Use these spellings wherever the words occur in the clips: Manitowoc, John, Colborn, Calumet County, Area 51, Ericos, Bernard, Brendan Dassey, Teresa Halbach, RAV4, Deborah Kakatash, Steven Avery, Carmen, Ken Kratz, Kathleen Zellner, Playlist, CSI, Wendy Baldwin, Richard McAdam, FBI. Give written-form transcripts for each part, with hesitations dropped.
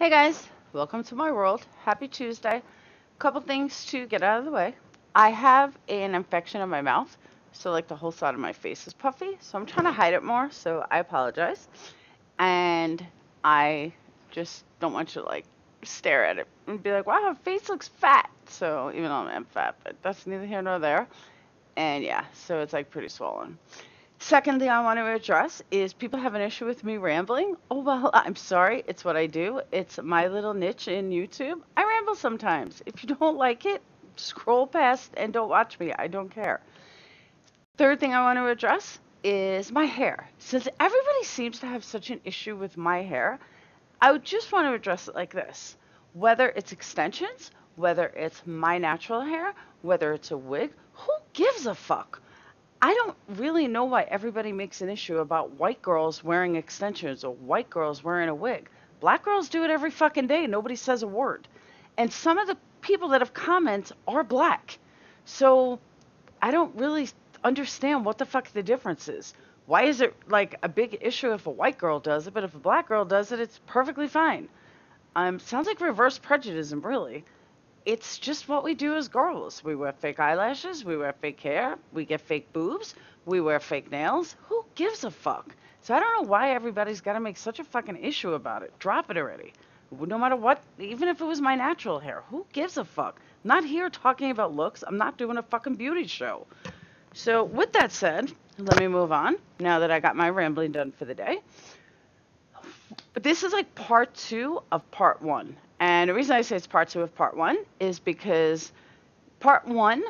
Hey guys, welcome to my world. Happy Tuesday. Couple things to get out of the way. I have an infection in my mouth, so like the whole side of my face is puffy, so I'm trying to hide it more, so I apologize. And I just don't want you to like stare at it and be like, wow, her face looks fat. So even though I'm fat, but that's neither here nor there. And yeah, so it's like pretty swollen. Second thing I want to address is people have an issue with me rambling. Oh, well, I'm sorry. It's what I do. It's my little niche in YouTube. I ramble sometimes. If you don't like it, scroll past and don't watch me. I don't care. Third thing I want to address is my hair. Since everybody seems to have such an issue with my hair, I would just want to address it like this. Whether it's extensions, whether it's my natural hair, whether it's a wig, who gives a fuck? I don't really know why everybody makes an issue about white girls wearing extensions or white girls wearing a wig. Black girls do it every fucking day. Nobody says a word. And some of the people that have comments are black. So I don't really understand what the fuck the difference is. Why is it like a big issue if a white girl does it, but if a black girl does it, it's perfectly fine? Sounds like reverse prejudice, really. It's just what we do as girls. We wear fake eyelashes, we wear fake hair, we get fake boobs, we wear fake nails. Who gives a fuck? So I don't know why everybody's got to make such a fucking issue about it. Drop it already. No matter what, even if it was my natural hair, who gives a fuck? I'm not here talking about looks. I'm not doing a fucking beauty show. So with that said, let me move on now that I got my rambling done for the day. But this is like part two of part one. And the reason I say it's part two of part one is because part one,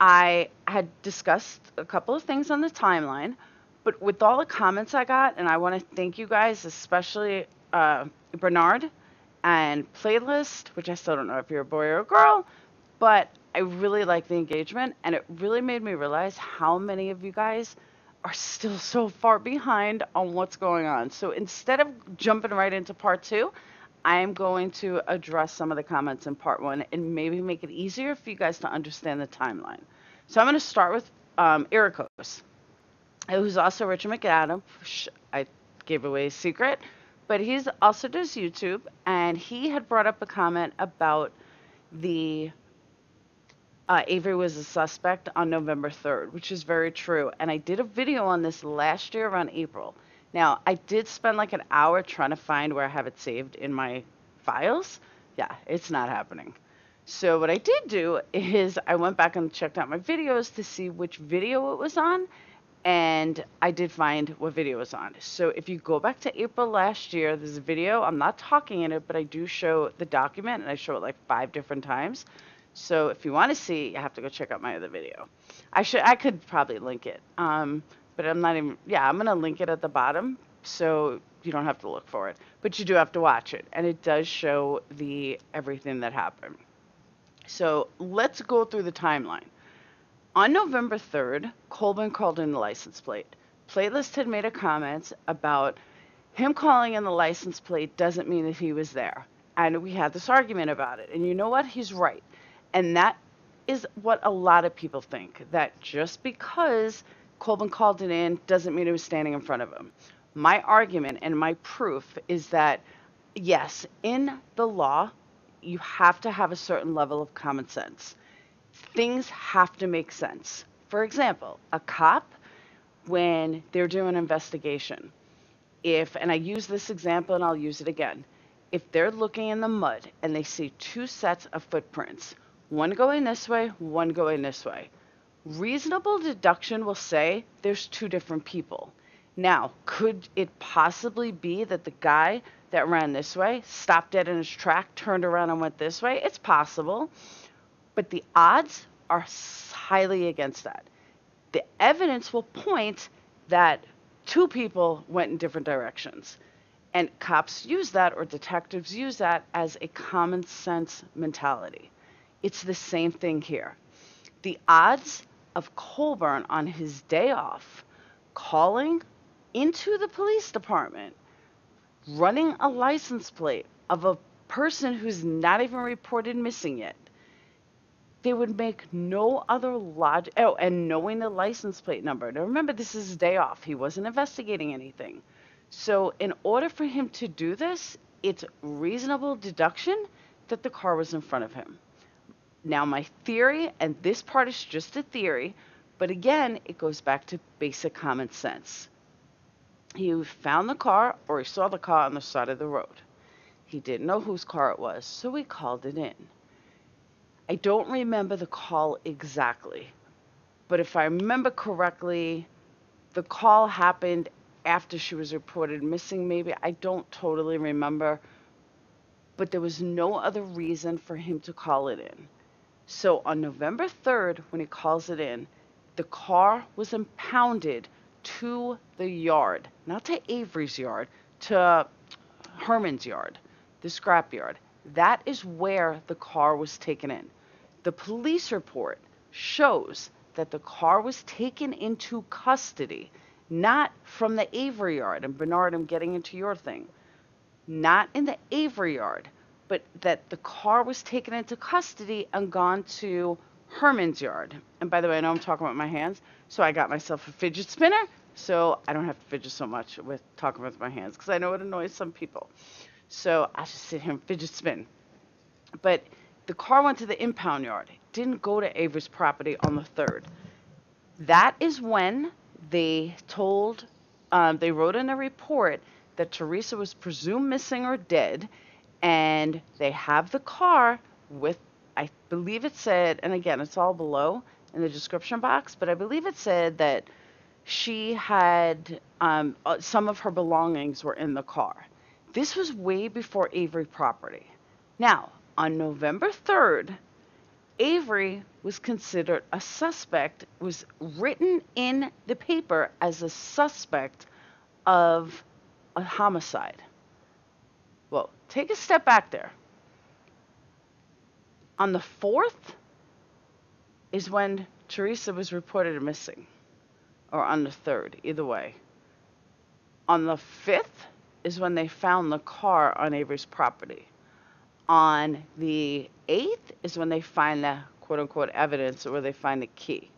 I had discussed a couple of things on the timeline, but with all the comments I got, and I want to thank you guys, especially Bernard and Playlist, which I still don't know if you're a boy or a girl, but I really like the engagement, and it really made me realize how many of you guys are still so far behind on what's going on. So instead of jumping right into part two, I am going to address some of the comments in part one and maybe make it easier for you guys to understand the timeline. So I'm going to start with Ericos, who's also Richard McAdam. I gave away a secret, but he's also does YouTube, and he had brought up a comment about the Avery was a suspect on November 3rd, which is very true. And I did a video on this last year around April. Now, I did spend like an hour trying to find where I have it saved in my files. Yeah, it's not happening. So what I did do is I went back and checked out my videos to see which video it was on, and I did find what video it was on. So if you go back to April last year, there's a video. I'm not talking in it, but I do show the document, and I show it like 5 different times. So if you want to see, you have to go check out my other video. I could probably link it. But I'm not even, yeah, I'm going to link it at the bottom so you don't have to look for it. But you do have to watch it. And it does show the everything that happened. So let's go through the timeline. On November 3rd, Colborn called in the license plate. Playlist had made a comment about him calling in the license plate doesn't mean that he was there. And we had this argument about it. And you know what? He's right. And that is what a lot of people think, that just because Colborn called it in doesn't mean it was standing in front of him. My argument and my proof is that, yes, in the law, you have to have a certain level of common sense. Things have to make sense. For example, a cop, when they're doing an investigation, and I use this example and I'll use it again, if they're looking in the mud and they see 2 sets of footprints, one going this way, one going this way, reasonable deduction will say there's 2 different people. Now, could it possibly be that the guy that ran this way stopped dead in his track, turned around and went this way? It's possible, but the odds are highly against that. The evidence will point that 2 people went in different directions, and cops use that, or detectives use that as a common sense mentality. It's the same thing here. The odds of Colborn on his day off calling into the police department, running a license plate of a person who's not even reported missing yet, they would make no other logic. Oh, and knowing the license plate number. Now remember, this is his day off. He wasn't investigating anything. So in order for him to do this, it's reasonable deduction that the car was in front of him. Now my theory, and this part is just a theory, but again, it goes back to basic common sense. He found the car, or he saw the car on the side of the road. He didn't know whose car it was, so he called it in. I don't remember the call exactly, but if I remember correctly, the call happened after she was reported missing, maybe. I don't totally remember, but there was no other reason for him to call it in. So on November 3rd, when he calls it in, the car was impounded to the yard, not to Avery's yard, to Herman's yard, the scrap yard. That is where the car was taken in. The police report shows that the car was taken into custody, not from the Avery yard. And Bernard, I'm getting into your thing. Not in the Avery yard, but that the car was taken into custody and gone to Herman's yard. And by the way, I know I'm talking about my hands, so I got myself a fidget spinner, so I don't have to fidget so much with talking with my hands, because I know it annoys some people. So I just sit here and fidget spin. But the car went to the impound yard. It didn't go to Avery's property on the 3rd. That is when they told, they wrote in a report that Teresa was presumed missing or dead, and they have the car with, I believe it said, and again, it's all below in the description box, but I believe it said that she had, some of her belongings were in the car. This was way before Avery property. Now, on November 3rd, Avery was considered a suspect, was written in the paper as a suspect of a homicide. Well, take a step back there. On the 4th is when Teresa was reported missing, or on the 3rd, either way. On the 5th is when they found the car on Avery's property. On the 8th is when they find the quote-unquote evidence, or they find the key.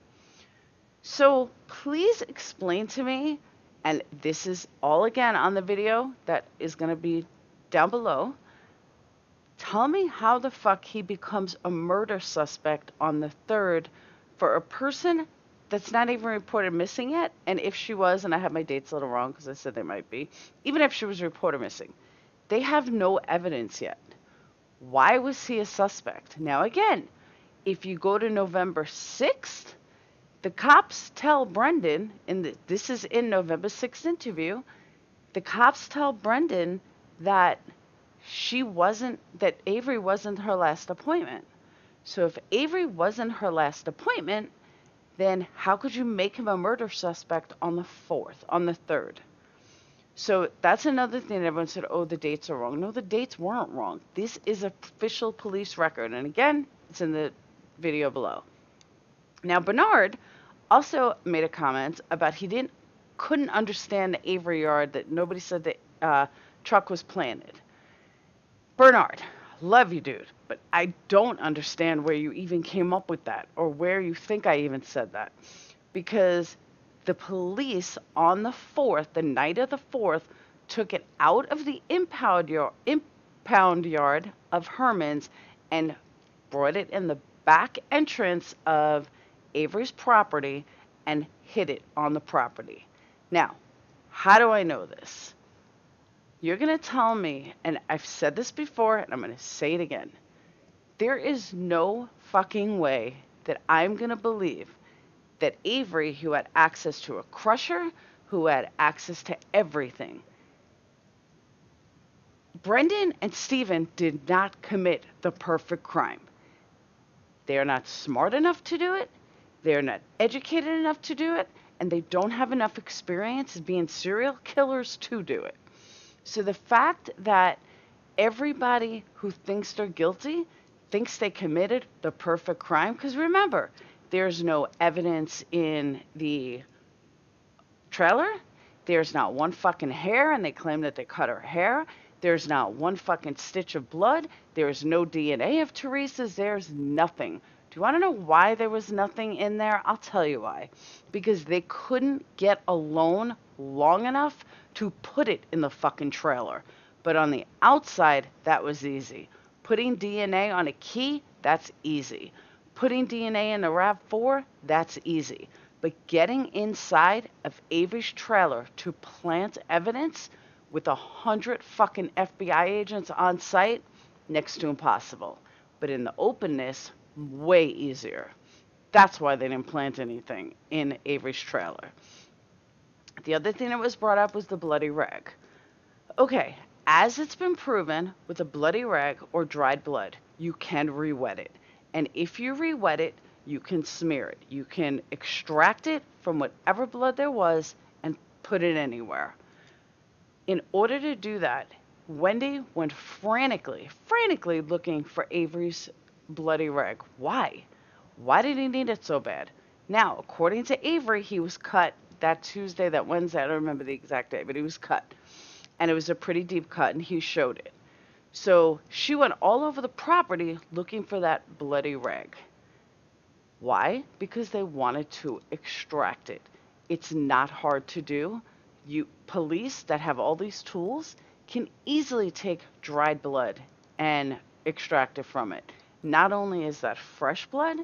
So please explain to me, and this is all again on the video that is going to be down below. Tell me how the fuck he becomes a murder suspect on the 3rd for a person that's not even reported missing yet. And if she was, and I have my dates a little wrong because I said they might be, even if she was reported missing, they have no evidence yet. Why was he a suspect? Now again, if you go to November 6th, the cops tell Brendan, and this is in November 6th interview, the cops tell Brendan that she wasn't, that Avery wasn't her last appointment. So if Avery wasn't her last appointment, then how could you make him a murder suspect on the 4th, on the 3rd? So that's another thing that everyone said, oh, the dates are wrong. No, the dates weren't wrong. This is an official police record. And again, it's in the video below. Now, Bernard also made a comment about he couldn't understand the Avery yard, that nobody said the truck was planted. Bernard, love you, dude, but I don't understand where you even came up with that, or where you think I even said that, because the police on the 4th, the night of the 4th, took it out of the impound yard of Herman's and brought it in the back entrance of Avery's property and hid it on the property. Now, how do I know this? You're going to tell me, and I've said this before, and I'm going to say it again. There is no fucking way that I'm going to believe that Avery, who had access to a crusher, who had access to everything. Brendan and Steven did not commit the perfect crime. They are not smart enough to do it. They are not educated enough to do it. And they don't have enough experience being serial killers to do it. So the fact that everybody who thinks they're guilty thinks they committed the perfect crime, because remember, there's no evidence in the trailer. There's not one fucking hair, and they claim that they cut her hair. There's not one fucking stitch of blood. There's no DNA of Teresa's. There's nothing. Do you want to know why there was nothing in there? I'll tell you why. Because they couldn't get a loan long enough to put it in the fucking trailer. But on the outside, that was easy. Putting DNA on a key, that's easy. Putting DNA in a RAV4, that's easy. But getting inside of Avery's trailer to plant evidence with 100 fucking FBI agents on site, next to impossible. But in the openness, way easier. That's why they didn't plant anything in Avery's trailer. The other thing that was brought up was the bloody rag. Okay, as it's been proven with a bloody rag or dried blood, you can re-wet it. And if you re-wet it, you can smear it. You can extract it from whatever blood there was and put it anywhere. In order to do that, Wendy went frantically looking for Avery's bloody rag. Why? Why did he need it so bad? Now, according to Avery, he was cut that Wednesday, I don't remember the exact day, but he was cut. And it was a pretty deep cut, and he showed it. So she went all over the property looking for that bloody rag. Why? Because they wanted to extract it. It's not hard to do. Police that have all these tools can easily take dried blood and extract it from it. Not only is that fresh blood,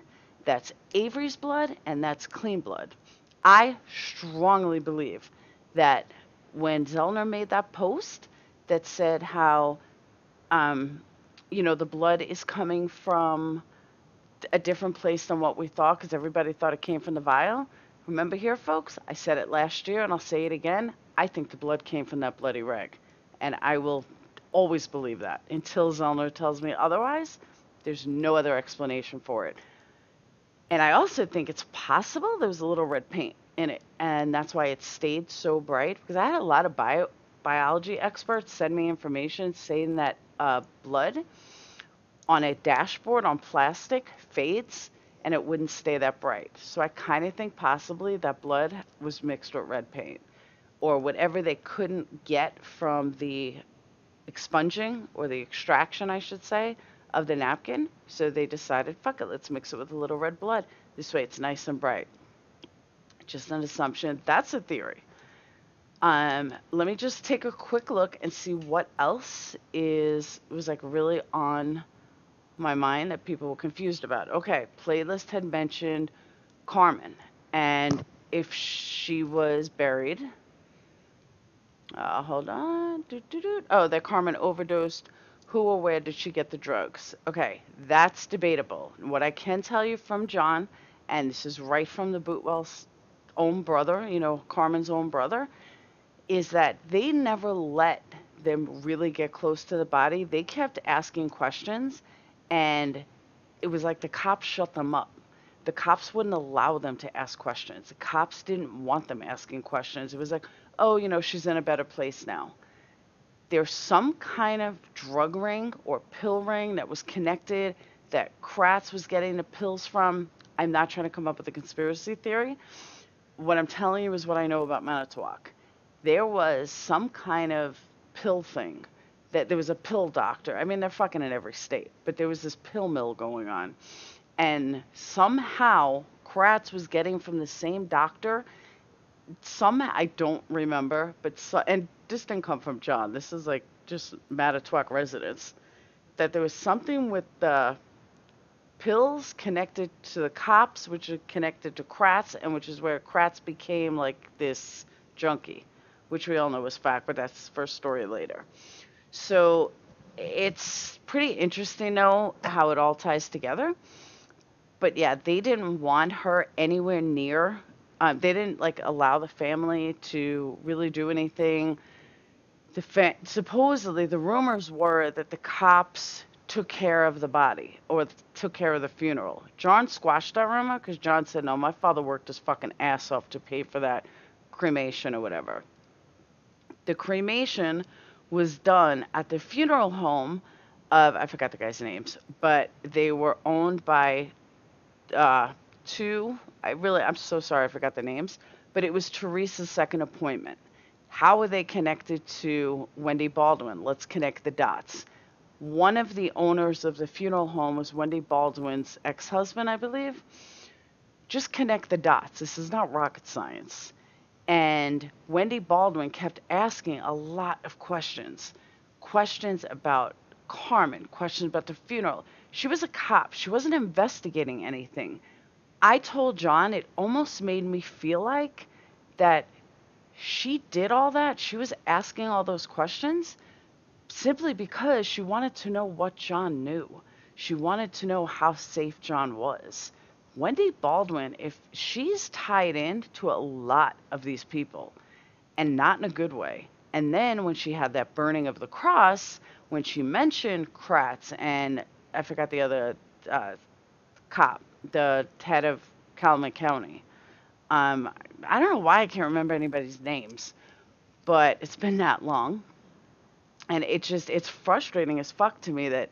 that's Avery's blood, and that's clean blood. I strongly believe that when Zellner made that post that said how, the blood is coming from a different place than what we thought, because everybody thought it came from the vial. Remember here, folks, I said it last year, and I'll say it again. I think the blood came from that bloody rag. And I will always believe that. Until Zellner tells me otherwise, there's no other explanation for it. And I also think it's possible there was a little red paint in it, and that's why it stayed so bright. Because I had a lot of biology experts send me information saying that blood on a dashboard on plastic fades, and it wouldn't stay that bright. So I kind of think possibly that blood was mixed with red paint, or whatever they couldn't get from the expunging, or the extraction, I should say, of the napkin. So they decided, fuck it, let's mix it with a little red blood. This way it's nice and bright. Just an assumption. That's a theory. Let me just take a quick look and see what else was like really on my mind that people were confused about. Okay, Playlist had mentioned Carmen, and if she was buried... hold on. Oh, that Carmen overdosed. Who or where did she get the drugs? Okay, that's debatable. What I can tell you from John, and this is right from the Bootwell's own brother, Carmen's own brother, is that they never let them really get close to the body. They kept asking questions, and it was like the cops shut them up. The cops wouldn't allow them to ask questions. The cops didn't want them asking questions. It was like, oh, she's in a better place now. There's some kind of drug ring or pill ring that was connected that Kratz was getting the pills from. I'm not trying to come up with a conspiracy theory. What I'm telling you is what I know about Manitowoc. There was some kind of pill thing, that there was a pill doctor. I mean, they're fucking in every state, but there was this pill mill going on. And somehow Kratz was getting from the same doctor. I don't remember, and this didn't come from John. This is like just Manitowoc residents, that there was something with the pills connected to the cops, which are connected to Kratz, and which is where Kratz became like this junkie, which we all know was fact, but that's first story later. So it's pretty interesting, though, how it all ties together. But yeah, they didn't want her anywhere near. They didn't allow the family to really do anything. Supposedly, the rumors were that the cops took care of the body, or took care of the funeral. John squashed that rumor because John said, no, my father worked his fucking ass off to pay for that cremation or whatever. The cremation was done at the funeral home of, I forgot the guys' names, but they were owned by two... I'm so sorry I forgot the names, but it was Teresa's second appointment. How are they connected to Wendy Baldwin? Let's connect the dots. One of the owners of the funeral home was Wendy Baldwin's ex-husband, I believe. Just connect the dots. This is not rocket science. And Wendy Baldwin kept asking a lot of questions. questions about Carmen, questions about the funeral. She was a cop. She wasn't investigating anything. I told John it almost made me feel like that she did all that. She was asking all those questions simply because she wanted to know what John knew. She wanted to know how safe John was. Wendy Baldwin, if she's tied in to a lot of these people, and not in a good way. And then when she had that burning of the cross, when she mentioned Kratz and I forgot the other cop, the head of Calumet County. I don't know why I can't remember anybody's names, but it's been that long. And it's frustrating as fuck to me that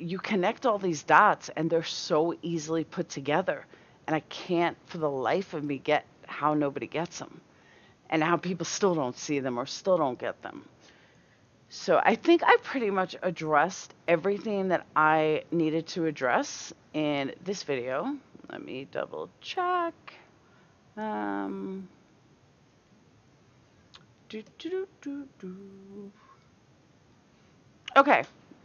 you connect all these dots and they're so easily put together. And I can't for the life of me get how nobody gets them and how people still don't see them or still don't get them. So I think I pretty much addressed everything that I needed to address in this video. Let me double check. Okay,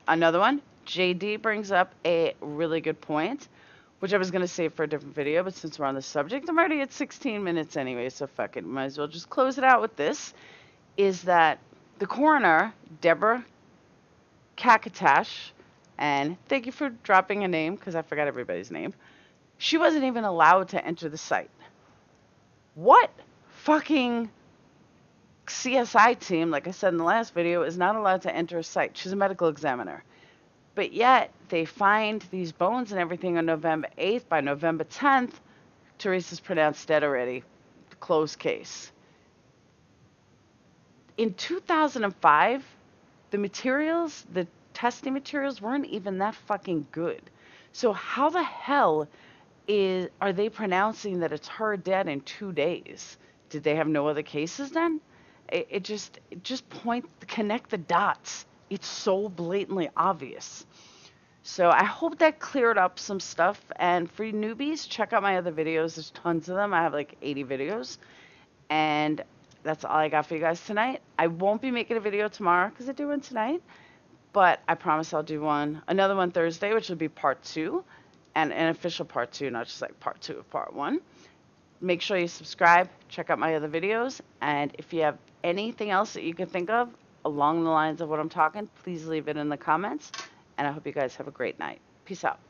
another one. JD brings up a really good point, which I was going to save for a different video, but since we're on the subject, I'm already at 16 minutes anyway, so fuck it, might as well just close it out with this, is that the coroner, Deborah Kakatash, and thank you for dropping a name because I forgot everybody's name, she wasn't even allowed to enter the site. What fucking CSI team, like I said in the last video, is not allowed to enter a site? She's a medical examiner. But yet, they find these bones and everything on November 8th. By November 10th, Teresa's pronounced dead already. Closed case. In 2005, the materials, the testing materials, weren't even that fucking good. So how the hell are they pronouncing that it's her dead in 2 days? Did they have no other cases then? It just connect the dots. It's so blatantly obvious. So I hope that cleared up some stuff. And for newbies, check out my other videos. There's tons of them. I have like 80 videos. And that's all I got for you guys tonight. I won't be making a video tomorrow because I do one tonight. But I promise I'll do another one Thursday, which will be part two. And an official part two, not just like part two of part one. Make sure you subscribe. Check out my other videos. And if you have anything else that you can think of, along the lines of what I'm talking, please leave it in the comments. And I hope you guys have a great night. Peace out.